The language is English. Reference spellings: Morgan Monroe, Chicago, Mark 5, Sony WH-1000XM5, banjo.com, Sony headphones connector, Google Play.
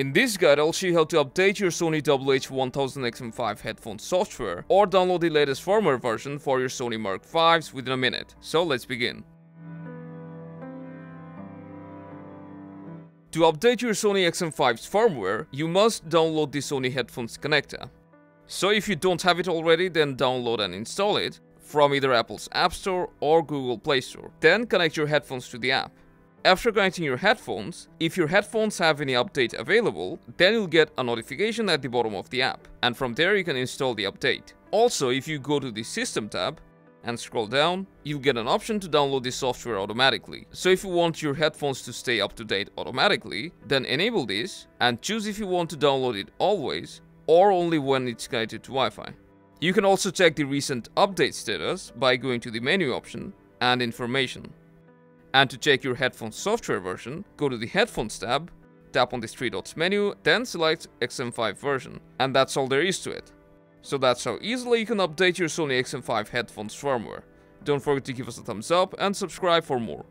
In this guide, I'll show you how to update your Sony WH-1000XM5 headphone software or download the latest firmware version for your Sony Mark Vs within a minute. So let's begin. To update your Sony XM5's firmware, you must download the Sony headphones connector. So if you don't have it already, then download and install it from either Apple's App Store or Google Play Store. Then connect your headphones to the app. After connecting your headphones, if your headphones have any update available, then you'll get a notification at the bottom of the app, and from there you can install the update. Also, if you go to the System tab and scroll down, you'll get an option to download the software automatically. So if you want your headphones to stay up to date automatically, then enable this and choose if you want to download it always or only when it's connected to Wi-Fi. You can also check the recent update status by going to the menu option and information. And to check your headphone software version, go to the Headphones tab, tap on the three dots menu, then select XM5 version. And that's all there is to it. So that's how easily you can update your Sony XM5 headphones firmware. Don't forget to give us a thumbs up and subscribe for more.